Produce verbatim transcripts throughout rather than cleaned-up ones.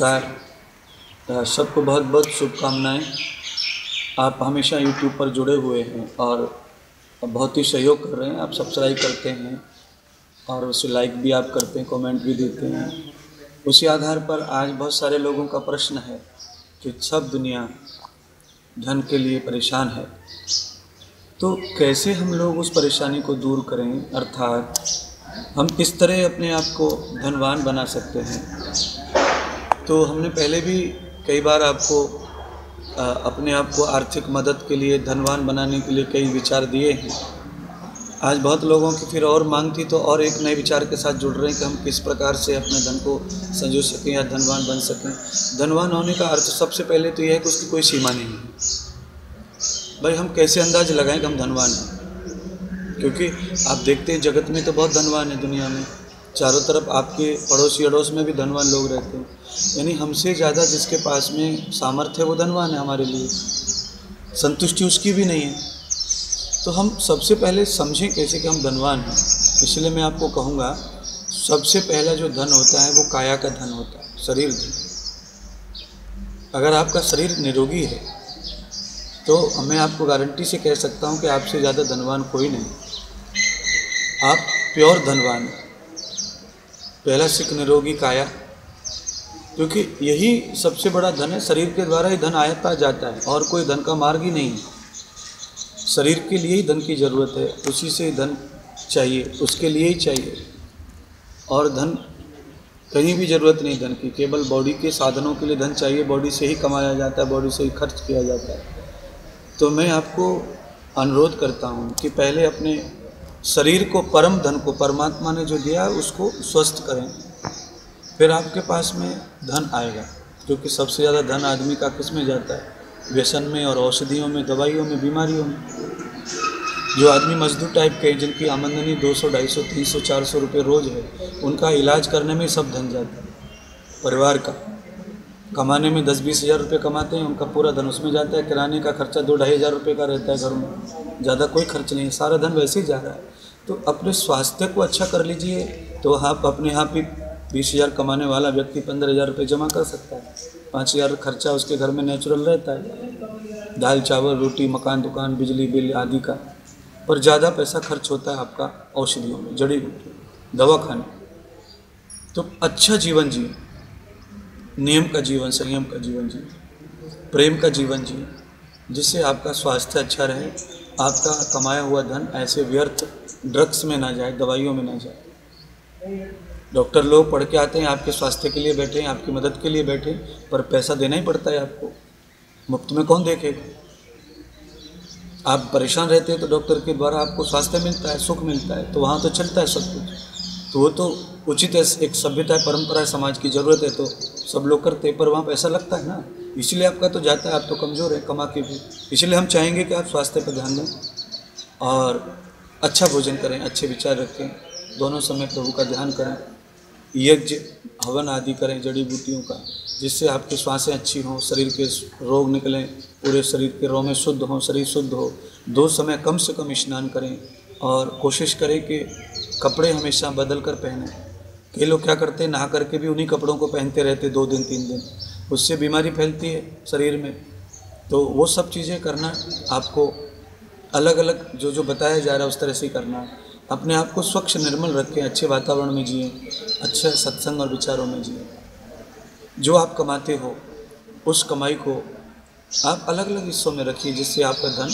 नमस्कार, सबको बहुत बहुत शुभकामनाएं। आप हमेशा यूट्यूब पर जुड़े हुए हैं और बहुत ही सहयोग कर रहे हैं। आप सब्सक्राइब करते हैं और उसे लाइक भी आप करते हैं, कमेंट भी देते हैं। उसी आधार पर आज बहुत सारे लोगों का प्रश्न है कि सब दुनिया धन के लिए परेशान है, तो कैसे हम लोग उस परेशानी को दूर करें, अर्थात हम किस तरह अपने आप को धनवान बना सकते हैं। तो हमने पहले भी कई बार आपको आ, अपने आप को आर्थिक मदद के लिए, धनवान बनाने के लिए कई विचार दिए हैं। आज बहुत लोगों की फिर और मांग थी, तो और एक नए विचार के साथ जुड़ रहे हैं कि हम किस प्रकार से अपने धन को संजो सकें या धनवान बन सकें। धनवान होने का अर्थ सबसे पहले तो यह है कि उसकी कोई सीमा नहीं है। भाई, हम कैसे अंदाज़ लगाएं कि हम धनवान हैं? क्योंकि आप देखते हैं जगत में तो बहुत धनवान है, दुनिया में चारों तरफ आपके पड़ोसी अड़ोस में भी धनवान लोग रहते हैं। यानी हमसे ज़्यादा जिसके पास में सामर्थ्य है वो धनवान है, हमारे लिए संतुष्टि उसकी भी नहीं है। तो हम सबसे पहले समझें कैसे कि हम धनवान हैं। इसलिए मैं आपको कहूँगा, सबसे पहला जो धन होता है वो काया का धन होता है, शरीर धन। अगर आपका शरीर निरोगी है तो मैं आपको गारंटी से कह सकता हूँ कि आपसे ज़्यादा धनवान कोई नहीं, आप प्योर धनवान हैं। पहला सिख निरोगी काया, क्योंकि यही सबसे बड़ा धन है। शरीर के द्वारा ही धन आता जाता है और कोई धन का मार्ग ही नहीं है। शरीर के लिए ही धन की ज़रूरत है, उसी से धन चाहिए, उसके लिए ही चाहिए। और धन कहीं भी ज़रूरत नहीं धन की, केवल बॉडी के साधनों के लिए धन चाहिए। बॉडी से ही कमाया जाता है, बॉडी से ही खर्च किया जाता है। तो मैं आपको अनुरोध करता हूँ कि पहले अपने शरीर को, परम धन को, परमात्मा ने जो दिया उसको स्वस्थ करें, फिर आपके पास में धन आएगा। क्योंकि सबसे ज़्यादा धन आदमी का किस में जाता है? व्यसन में और औषधियों में, दवाइयों में, बीमारियों में। जो आदमी मजदूर टाइप के, जिनकी आमदनी दो सौ, ढाई सौ, तीन सौ, चार सौ रुपये रोज़ है, उनका इलाज करने में सब धन जाता है। परिवार का कमाने में दस बीस हज़ार रुपये कमाते हैं, उनका पूरा धन उसमें जाता है। किराने का खर्चा दो ढाई हज़ार रुपये का रहता है घर में, ज़्यादा कोई खर्च नहीं है, सारा धन वैसे ही जा रहा है। तो अपने स्वास्थ्य को अच्छा कर लीजिए, तो आप अपने आप ही बीस हज़ार कमाने वाला व्यक्ति पंद्रह हज़ार रुपये जमा कर सकता है। पाँच हज़ार खर्चा उसके घर में नेचुरल रहता है, दाल चावल रोटी, मकान दुकान, बिजली बिल आदि का। पर ज़्यादा पैसा खर्च होता है आपका औषधियों में, जड़ी बूटी, दवा खाने। तो अच्छा जीवन जिए, नियम का जीवन, संयम का जीवन जी, प्रेम का जीवन जी, जिससे आपका स्वास्थ्य अच्छा रहे, आपका कमाया हुआ धन ऐसे व्यर्थ ड्रग्स में ना जाए, दवाइयों में ना जाए। डॉक्टर लोग पढ़ के आते हैं, आपके स्वास्थ्य के लिए बैठे हैं, आपकी मदद के लिए बैठे, पर पैसा देना ही पड़ता है आपको, मुफ्त में कौन देखेगा। आप परेशान रहते हैं तो डॉक्टर के द्वारा आपको स्वास्थ्य मिलता है, सुख मिलता है, तो वहाँ तो चलता है सब कुछ। तो वो तो उचित है, एक सभ्यता है, परंपरा है, समाज की ज़रूरत है, तो सब लोग करते हैं। पर वहाँ पैसा लगता है ना, इसलिए आपका तो जाता है। आप तो कमज़ोर है कमा के भी, इसलिए हम चाहेंगे कि आप स्वास्थ्य पर ध्यान दें और अच्छा भोजन करें, अच्छे विचार रखें, दोनों समय प्रभु का ध्यान करें, यज्ञ हवन आदि करें जड़ी बूटियों का, जिससे आपकी सांसें अच्छी हों, शरीर के रोग निकलें, पूरे शरीर के रोग में शुद्ध हों, शरीर शुद्ध हो। दो समय कम से कम स्नान करें और कोशिश करें कि कपड़े हमेशा बदल कर पहने। कई लोग क्या करते हैं, नहा करके भी उन्हीं कपड़ों को पहनते रहते दो दिन तीन दिन, उससे बीमारी फैलती है शरीर में। तो वो सब चीज़ें करना आपको अलग अलग जो जो बताया जा रहा है उस तरह से करना है। अपने आप को स्वच्छ निर्मल रखें, अच्छे वातावरण में जिए, अच्छे सत्संग और विचारों में जिए। जो आप कमाते हो उस कमाई को आप अलग अलग हिस्सों में रखिए, जिससे आपका धन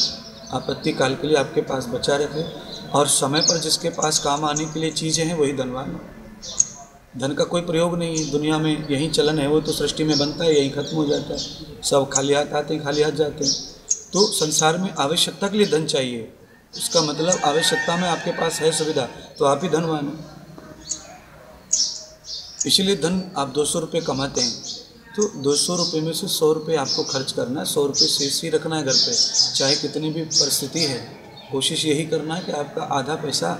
आपत्ति काल के लिए आपके पास बचा रहे। और समय पर जिसके पास काम आने के लिए चीज़ें हैं वही धनवान है। धन का कोई प्रयोग नहीं है दुनिया में, यही चलन है, वो तो सृष्टि में बनता है, यही खत्म हो जाता है। सब खाली हाथ आते हैं, खाली हाथ जाते हैं। तो संसार में आवश्यकता के लिए धन चाहिए, उसका मतलब आवश्यकता में आपके पास है सुविधा, तो आप ही धनवान हैं। इसीलिए धन आप दो सौ रुपये कमाते हैं, तो दो सौ रुपये में से सौ रुपये आपको खर्च करना है, सौ रुपये शेष ही रखना है घर पे, चाहे कितनी भी परिस्थिति है। कोशिश यही करना है कि आपका आधा पैसा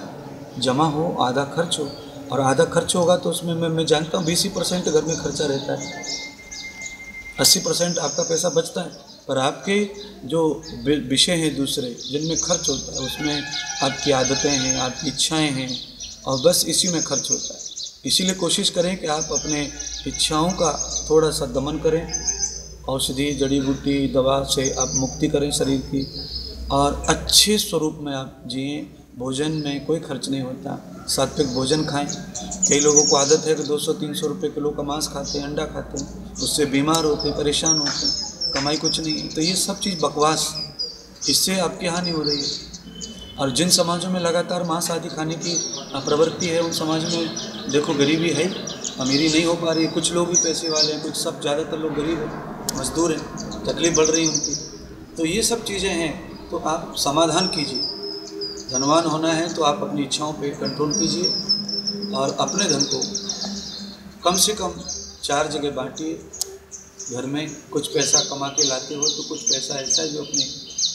जमा हो, आधा खर्च हो। और आधा खर्च होगा तो उसमें मैं मैं जानता हूँ बीस परसेंट घर में खर्चा रहता है, अस्सी परसेंट आपका पैसा बचता है। पर आपके जो विषय हैं दूसरे जिनमें खर्च होता है, उसमें आपकी आदतें हैं, आपकी इच्छाएँ हैं, और बस इसी में खर्च होता है। इसीलिए कोशिश करें कि आप अपने इच्छाओं का थोड़ा सा दमन करें। औषधि जड़ी बूटी दवा से आप मुक्ति करें शरीर की, और अच्छे स्वरूप में आप जिएं। भोजन में कोई खर्च नहीं होता, सात्विक भोजन खाएं। कई लोगों को आदत है कि दो सौ तीन सौ रुपये किलो का मांस खाते हैं, अंडा खाते हैं, उससे बीमार होते हैं, परेशान होते हैं, कमाई कुछ नहीं। तो ये सब चीज़ बकवास, इससे आपकी हानि हो रही है। और जिन समाजों में लगातार मांस आदि खाने की प्रवृत्ति है, उन समाज में देखो गरीबी है, अमीरी नहीं हो पा रही है। कुछ लोग भी पैसे वाले हैं, कुछ सब ज़्यादातर लोग गरीब हैं, मजदूर हैं, तकलीफ बढ़ रही है उनकी। तो ये सब चीज़ें हैं, तो आप समाधान कीजिए। धनवान होना है तो आप अपनी इच्छाओं पे कंट्रोल कीजिए, और अपने धन को कम से कम चार जगह बांटिए। घर में कुछ पैसा कमा के लाते हो तो कुछ पैसा ऐसा है जो अपने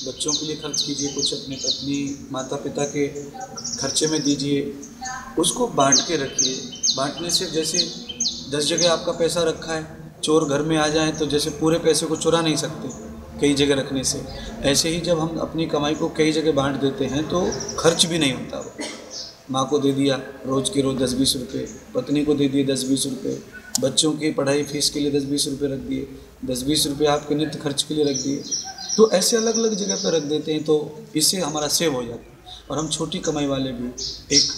बच्चों के लिए खर्च कीजिए, कुछ अपने पत्नी माता पिता के खर्चे में दीजिए, उसको बांट के रखिए। बांटने से जैसे दस जगह आपका पैसा रखा है, चोर घर में आ जाए तो जैसे पूरे पैसे को चुरा नहीं सकते कई जगह रखने से, ऐसे ही जब हम अपनी कमाई को कई जगह बांट देते हैं तो खर्च भी नहीं होता। वो माँ को दे दिया रोज़ के रोज़ दस बीस रुपये, पत्नी को दे दिए दस बीस रुपये, बच्चों की पढ़ाई फीस के लिए दस बीस रुपये रख दिए, दस बीस रुपये आपके नित्य खर्च के लिए रख दिए। तो ऐसे अलग अलग जगह पर रख देते हैं, तो इससे हमारा सेव हो जाता है, और हम छोटी कमाई वाले भी एक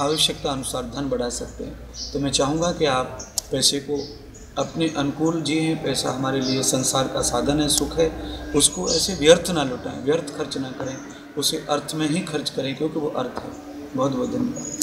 आवश्यकता अनुसार धन बढ़ा सकते हैं। तो मैं चाहूँगा कि आप पैसे को अपने अनुकूल जिए। पैसा हमारे लिए संसार का साधन है, सुख है, उसको ऐसे व्यर्थ ना लुटाएँ, व्यर्थ खर्च ना करें, उसे अर्थ में ही खर्च करें, क्योंकि वो अर्थ है। बहुत बहुत धन्यवाद।